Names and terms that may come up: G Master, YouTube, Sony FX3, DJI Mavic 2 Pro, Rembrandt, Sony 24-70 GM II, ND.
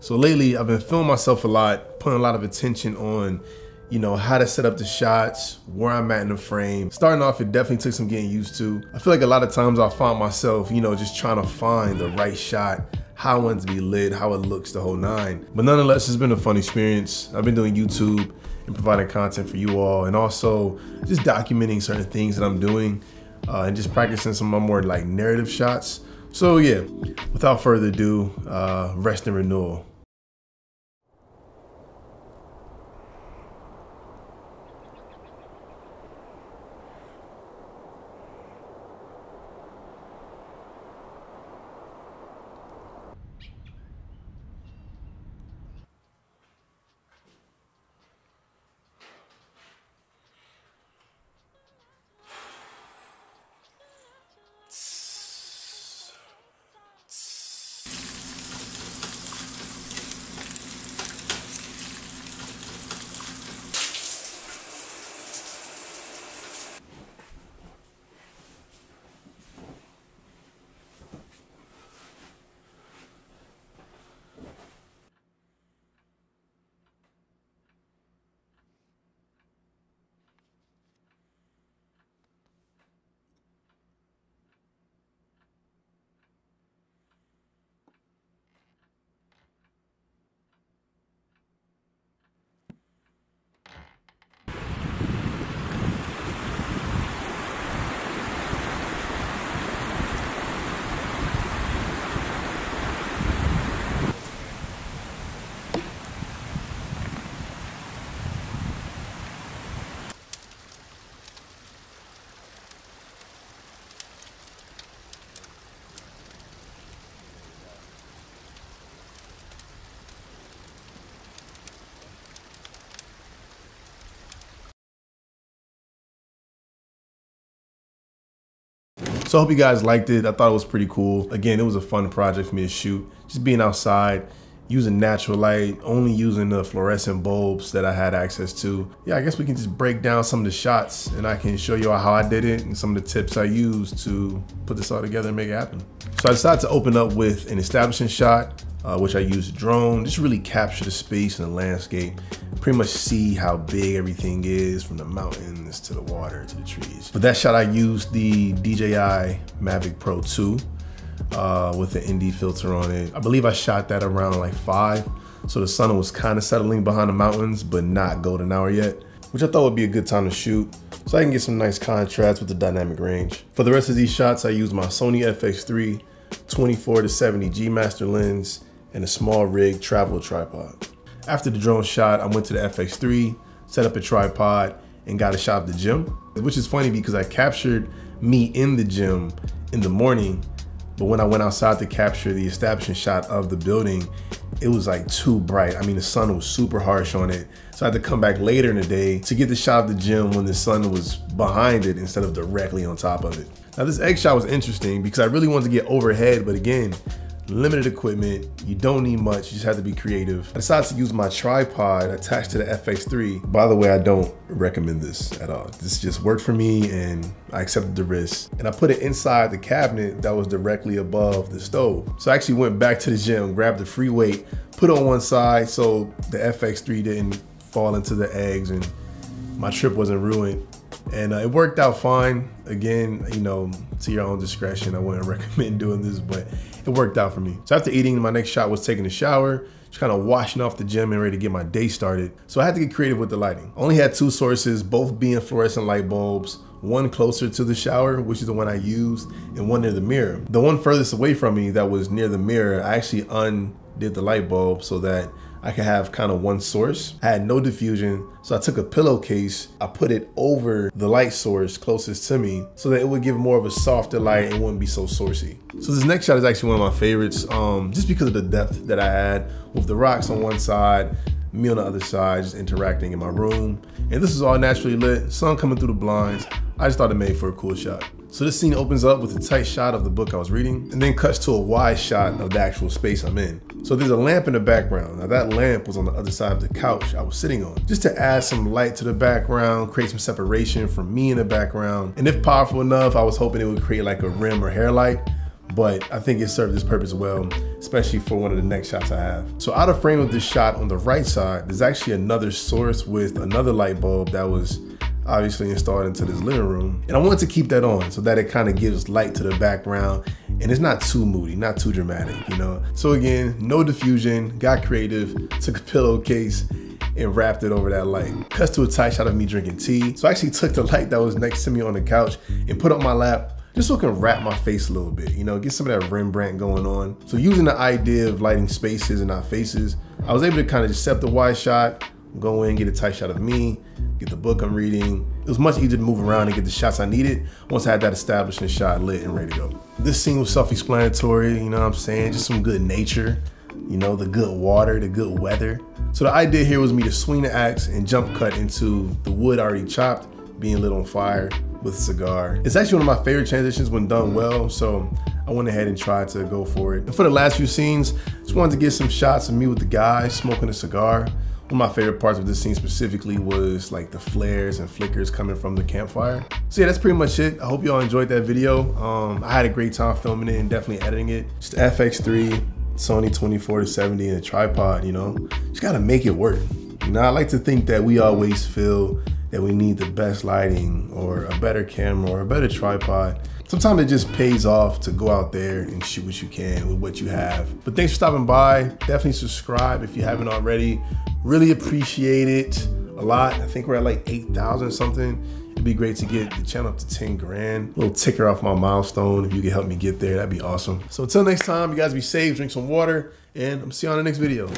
So lately I've been filming myself a lot, putting a lot of attention on, you know, how to set up the shots, where I'm at in the frame. Starting off, it definitely took some getting used to. I feel like a lot of times I find myself, you know, just trying to find the right shot, how I want it to be lit, how it looks, the whole nine. But nonetheless, it's been a fun experience. I've been doing YouTube and providing content for you all, and also just documenting certain things that I'm doing and just practicing some of my more like narrative shots. So yeah, without further ado, rest and renewal. So I hope you guys liked it. I thought it was pretty cool. Again, it was a fun project for me to shoot. Just being outside, using natural light, only using the fluorescent bulbs that I had access to. Yeah, I guess we can just break down some of the shots and I can show you all how I did it and some of the tips I used to put this all together and make it happen. So I decided to open up with an establishing shot, which I used drone, just really capture the space and the landscape. Pretty much see how big everything is, from the mountains to the water to the trees. For that shot, I used the DJI Mavic Pro 2 with an ND filter on it. I believe I shot that around like 5. So the sun was kind of settling behind the mountains, but not golden hour yet, which I thought would be a good time to shoot so I can get some nice contrast with the dynamic range. For the rest of these shots, I used my Sony FX3 24-70 G Master lens and a small rig travel tripod. After the drone shot, I went to the FX3, set up a tripod, and got a shot of the gym, which is funny because I captured me in the gym in the morning, but when I went outside to capture the establishing shot of the building, it was like too bright. I mean, the sun was super harsh on it. So I had to come back later in the day to get the shot of the gym when the sun was behind it instead of directly on top of it. Now this egg shot was interesting because I really wanted to get overhead, but again, limited equipment, you don't need much, you just have to be creative. I decided to use my tripod attached to the FX3. By the way, I don't recommend this at all. This just worked for me and I accepted the risk. And I put it inside the cabinet that was directly above the stove. So I actually went back to the gym, grabbed the free weight, put it on one side so the FX3 didn't fall into the eggs and my trip wasn't ruined. And it worked out fine. Again, you know, to your own discretion, I wouldn't recommend doing this, but it worked out for me. So after eating, my next shot was taking a shower, just kind of washing off the gym and ready to get my day started. So I had to get creative with the lighting. Only had 2 sources, both being fluorescent light bulbs, one closer to the shower, which is the one I used, and one near the mirror. The one furthest away from me that was near the mirror, I actually undid the light bulb so that I could have kind of one source. I had no diffusion, so I took a pillowcase, I put it over the light source closest to me so that it would give more of a softer light and wouldn't be so sourcey. So this next shot is actually one of my favorites, just because of the depth that I had with the rocks on one side, me on the other side, just interacting in my room. And this is all naturally lit, sun coming through the blinds. I just thought it made for a cool shot. So this scene opens up with a tight shot of the book I was reading and then cuts to a wide shot of the actual space I'm in. So there's a lamp in the background. Now that lamp was on the other side of the couch I was sitting on. Just to add some light to the background, create some separation from me in the background. And if powerful enough, I was hoping it would create like a rim or hair light, but I think it served its purpose well, especially for one of the next shots I have. So out of frame of this shot on the right side, there's actually another source with another light bulb that was obviously installed into this living room. And I wanted to keep that on so that it kind of gives light to the background and it's not too moody, not too dramatic, you know? So again, no diffusion, got creative, took a pillowcase and wrapped it over that light. Cuts to a tight shot of me drinking tea. So I actually took the light that was next to me on the couch and put it on my lap just so I can wrap my face a little bit, you know, get some of that Rembrandt going on. So using the idea of lighting spaces and not faces, I was able to kind of just set the wide shot, go in, get a tight shot of me, get the book I'm reading. It was much easier to move around and get the shots I needed once I had that established and shot lit and ready to go. This scene was self-explanatory, you know what I'm saying? Just some good nature, you know, the good water, the good weather. So the idea here was me to swing the axe and jump cut into the wood already chopped, being lit on fire with a cigar. It's actually one of my favorite transitions when done well, so I went ahead and tried to go for it. And for the last few scenes, just wanted to get some shots of me with the guy smoking a cigar. One of my favorite parts of this scene specifically was like the flares and flickers coming from the campfire. So yeah, that's pretty much it. I hope y'all enjoyed that video. I had a great time filming it and definitely editing it. Just the FX3, Sony 24-70 and a tripod, you know? Just gotta make it work. You know, I like to think that we always feel that we need the best lighting or a better camera or a better tripod. Sometimes it just pays off to go out there and shoot what you can with what you have. But thanks for stopping by. Definitely subscribe if you haven't already. Really appreciate it a lot. I think we're at like 8,000 something. It'd be great to get the channel up to 10 grand. A little ticker off my milestone. If you could help me get there, that'd be awesome. So until next time, you guys be safe, drink some water, and I'll see you on the next video.